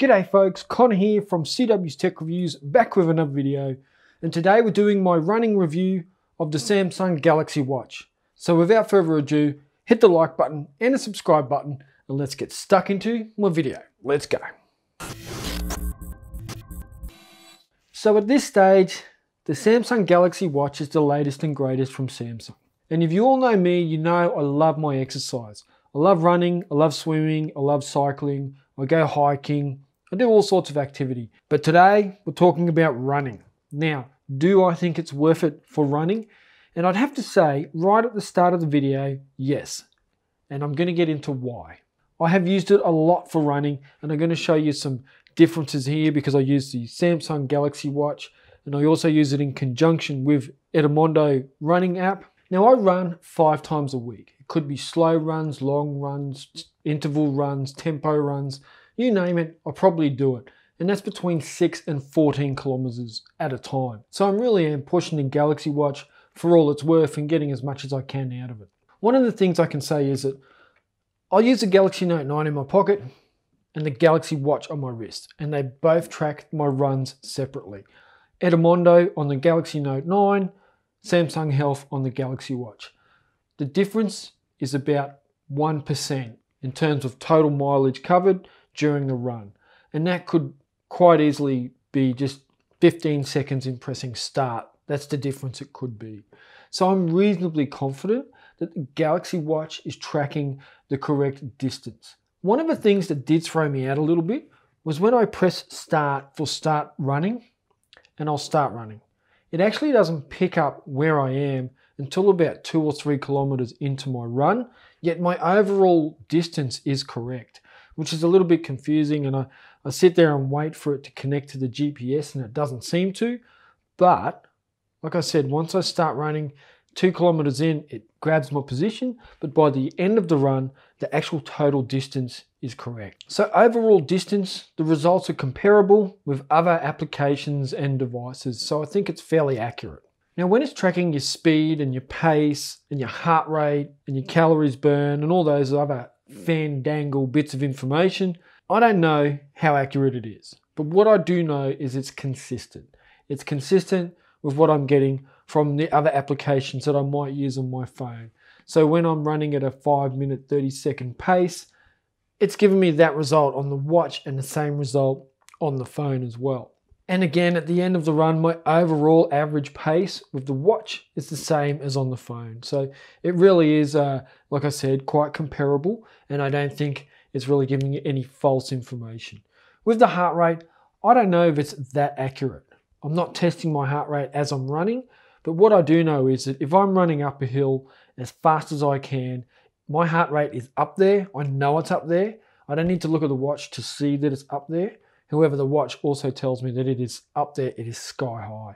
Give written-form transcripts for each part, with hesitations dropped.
G'day folks, Connor here from CW's Tech Reviews, back with another video, and today we're doing my running review of the Samsung Galaxy Watch. So without further ado, hit the like button and the subscribe button and let's get stuck into my video. Let's go. So at this stage, the Samsung Galaxy Watch is the latest and greatest from Samsung. And if you all know me, you know I love my exercise. I love running, I love swimming, I love cycling, I go hiking, I do all sorts of activity. But today, we're talking about running. Now, do I think it's worth it for running? And I'd have to say, right at the start of the video, yes. And I'm going to get into why. I have used it a lot for running, and I'm going to show you some differences here because I use the Samsung Galaxy Watch, and I also use it in conjunction with Endomondo running app. Now I run 5 times a week. It could be slow runs, long runs, interval runs, tempo runs, you name it, I probably do it. And that's between 6 and 14 kilometers at a time. So I'm really pushing the Galaxy Watch for all it's worth and getting as much as I can out of it. One of the things I can say is that I use the Galaxy Note 9 in my pocket and the Galaxy Watch on my wrist, and they both track my runs separately. Endomondo on the Galaxy Note 9, Samsung Health on the Galaxy Watch. The difference is about 1% in terms of total mileage covered during the run. And that could quite easily be just 15 seconds in pressing start. That's the difference it could be. So I'm reasonably confident that the Galaxy Watch is tracking the correct distance. One of the things that did throw me out a little bit was when I press start for start running, and I'll start running. It actually doesn't pick up where I am until about 2 or 3 kilometers into my run, yet my overall distance is correct, which is a little bit confusing, and I sit there and wait for it to connect to the GPS and it doesn't seem to, but like I said, once I start running 2 kilometers in, it grabs my position, but by the end of the run, the actual total distance is correct. So overall distance, the results are comparable with other applications and devices, so I think it's fairly accurate. Now when it's tracking your speed and your pace and your heart rate and your calories burn and all those other fandangle bits of information, I don't know how accurate it is, but what I do know is it's consistent. It's consistent with what I'm getting from the other applications that I might use on my phone. So when I'm running at a 5-minute, 30-second pace, it's given me that result on the watch and the same result on the phone as well. And again, at the end of the run, my overall average pace with the watch is the same as on the phone. So it really is, like I said, quite comparable, and I don't think it's really giving you any false information. With the heart rate, I don't know if it's that accurate. I'm not testing my heart rate as I'm running, but what I do know is that if I'm running up a hill as fast as I can, my heart rate is up there. I know it's up there. I don't need to look at the watch to see that it's up there. However, the watch also tells me that it is up there. It is sky high.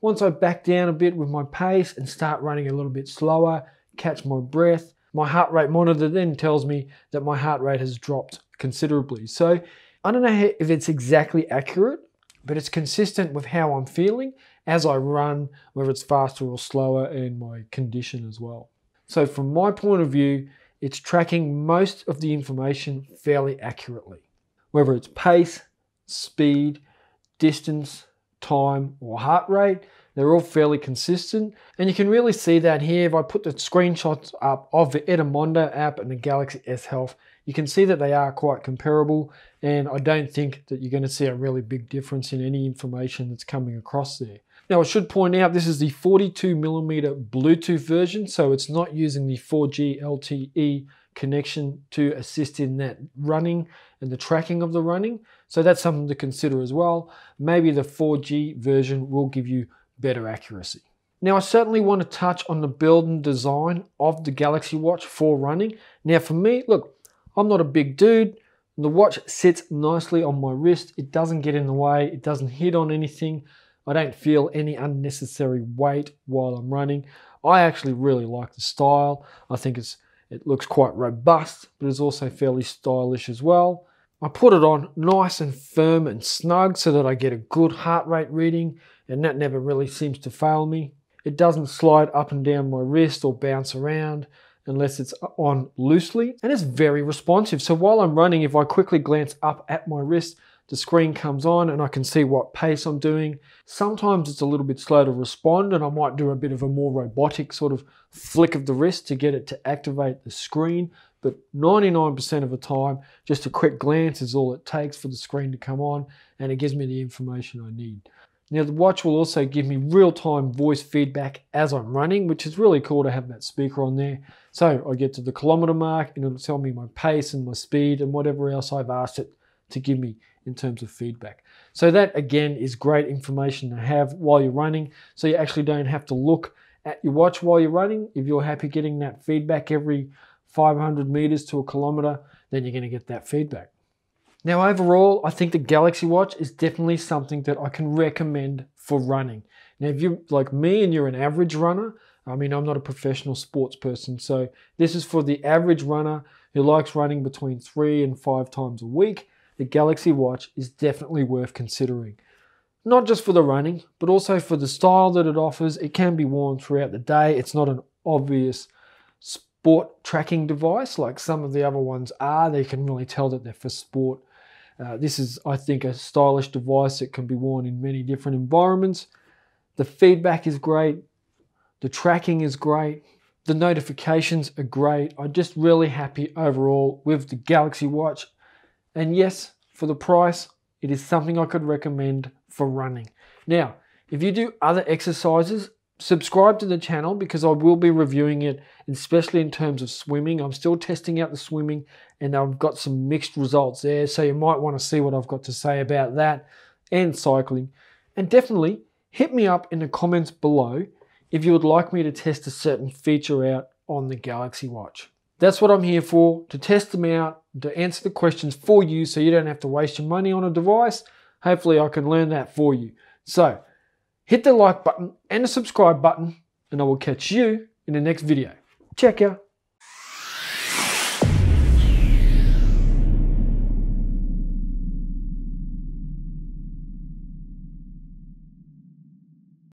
Once I back down a bit with my pace and start running a little bit slower, catch my breath, my heart rate monitor then tells me that my heart rate has dropped considerably. So I don't know if it's exactly accurate, but it's consistent with how I'm feeling as I run, whether it's faster or slower, and my condition as well. So from my point of view, it's tracking most of the information fairly accurately, whether it's pace, speed, distance, time, or heart rate. They're all fairly consistent, and you can really see that here. If I put the screenshots up of the Endomondo app and the Galaxy S Health, you can see that they are quite comparable, and I don't think that you're going to see a really big difference in any information that's coming across there. Now I should point out this is the 42mm Bluetooth version, so it's not using the 4G LTE connection to assist in that running and the tracking of the running, so that's something to consider as well. Maybe the 4G version will give you better accuracy. Now I certainly want to touch on the build and design of the Galaxy Watch for running. Now for me, look, I'm not a big dude. The watch sits nicely on my wrist. It doesn't get in the way. It doesn't hit on anything. I don't feel any unnecessary weight while I'm running. I actually really like the style. I think it looks quite robust, but it's also fairly stylish as well. I put it on nice and firm and snug so that I get a good heart rate reading, and that never really seems to fail me. It doesn't slide up and down my wrist or bounce around unless it's on loosely, and it's very responsive. So while I'm running, if I quickly glance up at my wrist, the screen comes on and I can see what pace I'm doing. Sometimes it's a little bit slow to respond and I might do a bit of a more robotic sort of flick of the wrist to get it to activate the screen. But 99% of the time, just a quick glance is all it takes for the screen to come on and it gives me the information I need. Now the watch will also give me real-time voice feedback as I'm running, which is really cool to have that speaker on there. So I get to the kilometer mark and it'll tell me my pace and my speed and whatever else I've asked it to give me in terms of feedback. So that again is great information to have while you're running, so you actually don't have to look at your watch while you're running. If you're happy getting that feedback every 500 meters to a kilometer, then you're going to get that feedback. Now overall, I think the Galaxy Watch is definitely something that I can recommend for running. Now if you're like me and you're an average runner, I mean, I'm not a professional sports person, so this is for the average runner who likes running between 3 and 5 times a week. The Galaxy Watch is definitely worth considering. Not just for the running, but also for the style that it offers. It can be worn throughout the day. It's not an obvious sport tracking device like some of the other ones are. They can really tell that they're for sport. This is, I think, a stylish device that can be worn in many different environments. The feedback is great. The tracking is great. The notifications are great. I'm just really happy overall with the Galaxy Watch. And yes, for the price, it is something I could recommend for running. Now, if you do other exercises, subscribe to the channel because I will be reviewing it, especially in terms of swimming. I'm still testing out the swimming and I've got some mixed results there. So you might want to see what I've got to say about that and cycling. And definitely hit me up in the comments below if you would like me to test a certain feature out on the Galaxy Watch. That's what I'm here for, to test them out, to answer the questions for you so you don't have to waste your money on a device. Hopefully I can learn that for you. So hit the like button and the subscribe button and I will catch you in the next video. Check ya.